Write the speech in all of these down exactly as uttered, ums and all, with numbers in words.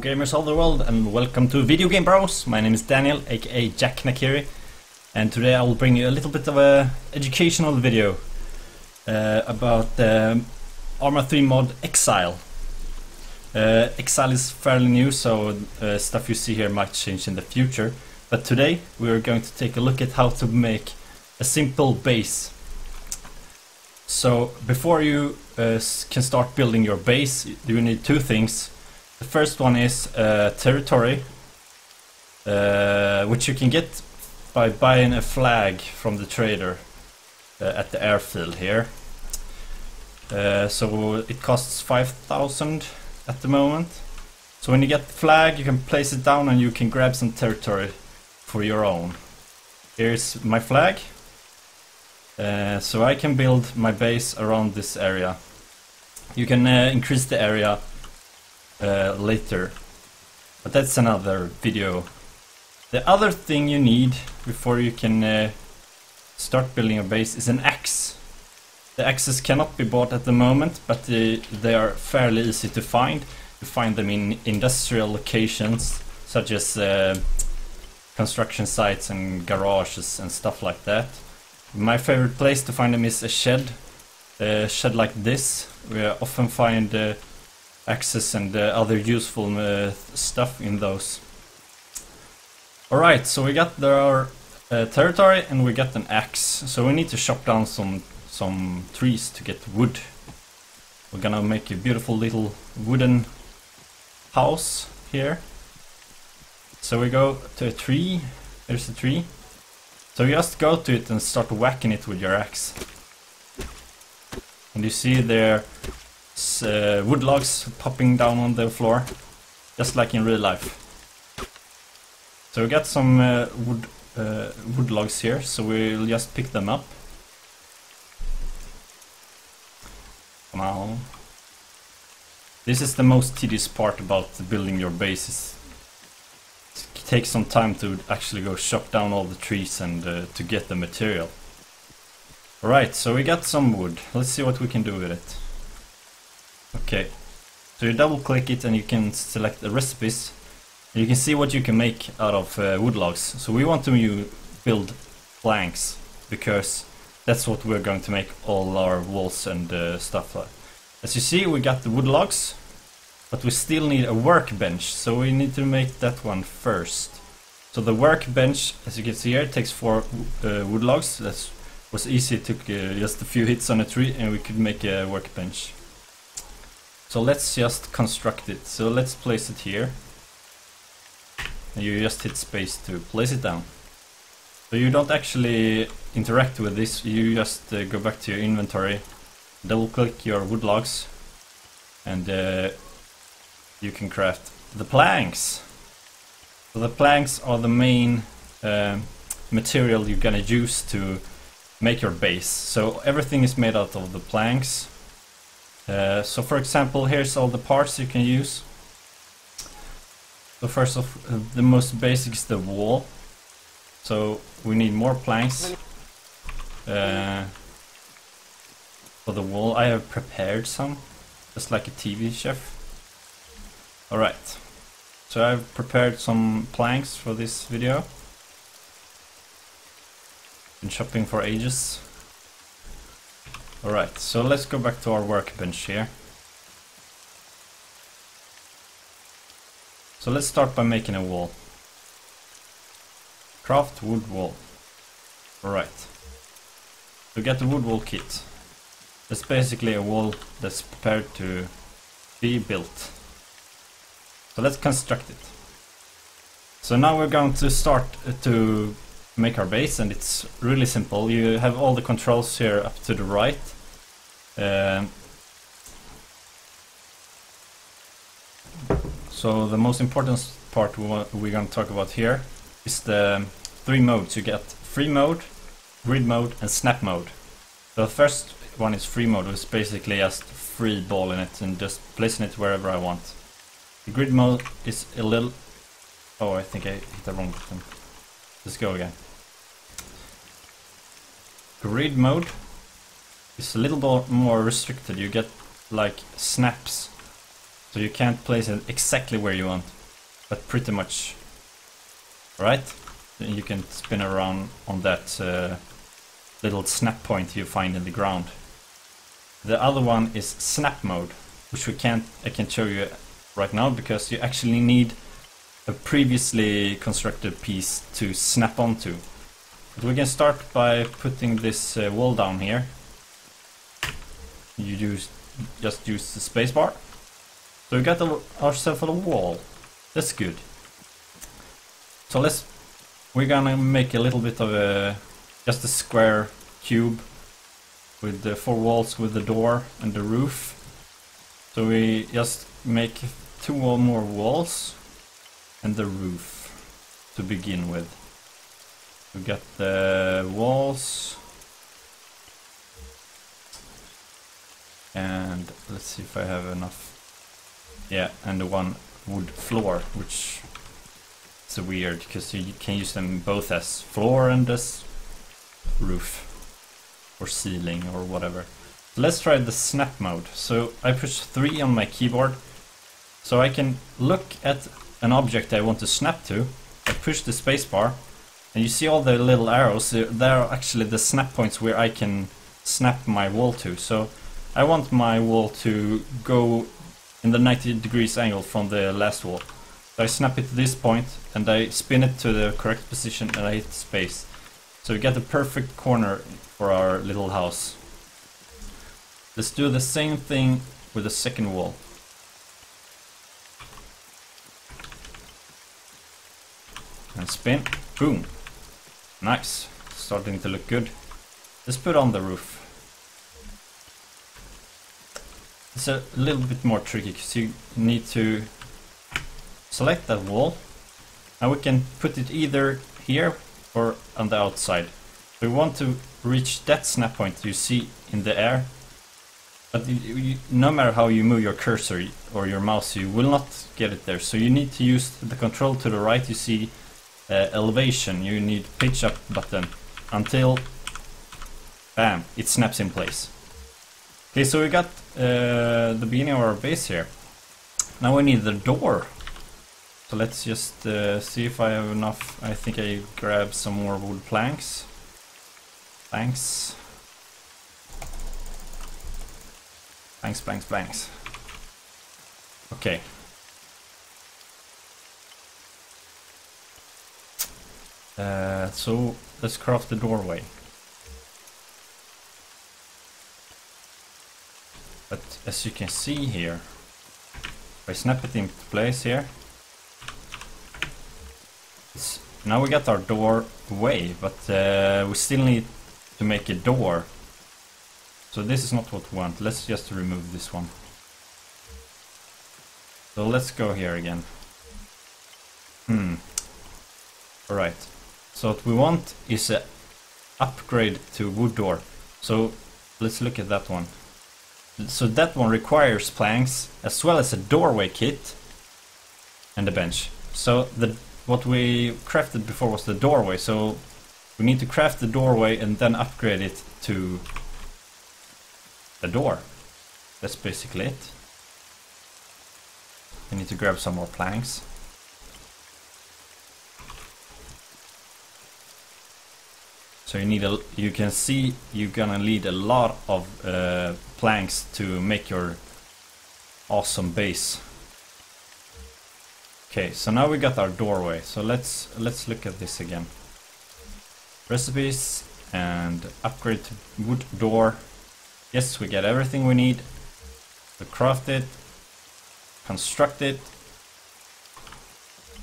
gamers of the world, and welcome to Video Game Bros. My name is Daniel, aka Jack Nakiri, and today I will bring you a little bit of a educational video uh, about the Arma three mod Exile. Uh, Exile is fairly new, so uh, stuff you see here might change in the future, but today we are going to take a look at how to make a simple base. So before you uh, can start building your base, you need two things. The first one is uh, territory, uh, which you can get by buying a flag from the trader uh, at the airfield here. Uh, so it costs five thousand at the moment. So when you get the flag, you can place it down and you can grab some territory for your own. Here's my flag. Uh, so I can build my base around this area. You can uh, increase the area Uh, later, but that's another video. The other thing you need before you can uh, start building a base is an axe. The axes cannot be bought at the moment, but they, they are fairly easy to find. You find them in industrial locations such as uh, construction sites and garages and stuff like that. My favorite place to find them is a shed, a shed like this, where I often find uh, axes and uh, other useful uh, stuff in those. Alright, so we got our uh, territory and we got an axe. So we need to chop down some some trees to get wood. We're gonna make a beautiful little wooden house here. So we go to a tree. There's a tree. So you just go to it and start whacking it with your axe. And you see there Uh, wood logs popping down on the floor, just like in real life. So we got some uh, wood uh, wood logs here, so we'll just pick them up. Come on. This is the most tedious part about building your bases. It takes some time to actually go chop down all the trees and uh, to get the material. Alright, so we got some wood. Let's see what we can do with it. Okay, so you double click it and you can select the recipes. You can see what you can make out of uh, wood logs. So we want to build planks, because that's what we're going to make all our walls and uh, stuff like. As you see, we got the wood logs, but we still need a workbench, so we need to make that one first. So the workbench, as you can see here, takes four uh, wood logs. That was easy. It took uh, just a few hits on a tree and we could make a workbench. So let's just construct it. So let's place it here. And you just hit space to place it down. So you don't actually interact with this, you just uh, go back to your inventory, double click your wood logs, and uh, you can craft the planks. So the planks are the main uh, material you're gonna use to make your base. So everything is made out of the planks. Uh, so for example, here's all the parts you can use. So first of uh, the most basic is the wall. So we need more planks uh, for the wall. I have prepared some, just like a T V chef. Alright, so I've prepared some planks for this video. Been shopping for ages. Alright, so let's go back to our workbench here. So let's start by making a wall. Craft wood wall. Alright. We get the wood wall kit. It's basically a wall that's prepared to be built. So let's construct it. So now we're going to start to make our base, and it's really simple. You have all the controls here up to the right. Um, so the most important part we want, we're going to talk about here is the three modes. You get free mode, grid mode and snap mode. The first one is free mode, which is basically just free balling it and just placing it wherever I want. The grid mode is a little... oh, I think I hit the wrong button. Let's go again. Grid mode is a little bit more restricted. You get like snaps. So you can't place it exactly where you want, but pretty much. Right? Then you can spin around on that uh, little snap point you find in the ground. The other one is snap mode, which we can't, I can show you right now, because you actually need a previously constructed piece to snap onto. But we can start by putting this uh, wall down here. You use, just use the spacebar. So we got the, ourselves a wall. That's good. So let's, we're gonna make a little bit of a, just a square cube with the four walls, with the door and the roof. So we just make two or more walls and the roof to begin with. We got the walls, and let's see if I have enough. Yeah, and the one wood floor, which is weird because you can use them both as floor and as roof or ceiling or whatever. Let's try the snap mode. So I push three on my keyboard, so I can look at an object I want to snap to. I push the spacebar, and you see all the little arrows. They're actually the snap points where I can snap my wall to. So I want my wall to go in the ninety degrees angle from the last wall. So I snap it to this point, and I spin it to the correct position, and I hit space. So we get the perfect corner for our little house. Let's do the same thing with the second wall. And spin. Boom. Nice. Starting to look good. Let's put on the roof. It's a little bit more tricky because you need to select that wall. And we can put it either here or on the outside. We want to reach that snap point you see in the air. But you, you, no matter how you move your cursor or your mouse, you will not get it there. So you need to use the control to the right. You see uh, elevation. You need pitch up button until, bam, it snaps in place. Okay, so we got uh, the beginning of our base here. Now we need the door. So let's just uh, see if I have enough. I think I grab some more wood planks. Planks. Blanks, blanks, blanks. Okay. Uh, so let's craft the doorway. But as you can see here, if I snap it into place here. It's, now we got our doorway, but uh, we still need to make a door. So this is not what we want. Let's just remove this one. So let's go here again. Hmm. Alright. So what we want is an upgrade to wood door. So let's look at that one. So that one requires planks as well as a doorway kit and a bench. So the what we crafted before was the doorway. So we need to craft the doorway and then upgrade it to the door. That's basically it. I need to grab some more planks. So you need a. You can see you're gonna need a lot of uh, planks to make your awesome base. Okay, so now we got our doorway. So let's let's look at this again. Recipes and upgrade to wood door. Yes, we get everything we need to craft it, construct it,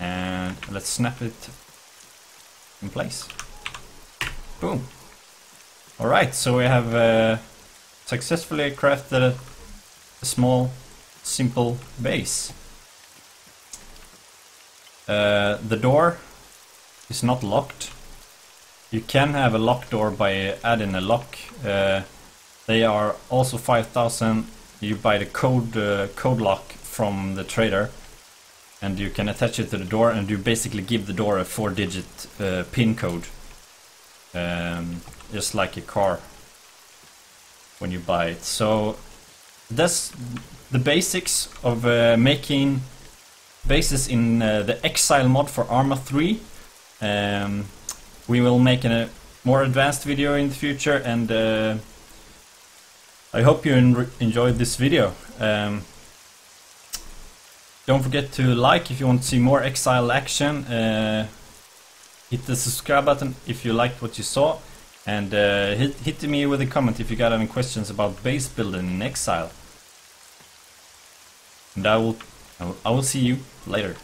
and let's snap it in place. Boom. Alright, so we have uh, successfully crafted a, a small, simple base. Uh, the door is not locked. You can have a locked door by adding a lock. Uh, They are also five thousand. You buy the code uh, code lock from the trader, and you can attach it to the door, and you basically give the door a four-digit uh, pin code, um, just like a car when you buy it. So that's the basics of uh, making bases in uh, the Exile mod for Arma three. Um, we will make a more advanced video in the future, and uh, I hope you en enjoyed this video. Um, don't forget to like if you want to see more Exile action. Uh, hit the subscribe button if you liked what you saw, and uh, hit, hit me with a comment if you got any questions about base building in Exile. And I will, I will see you later.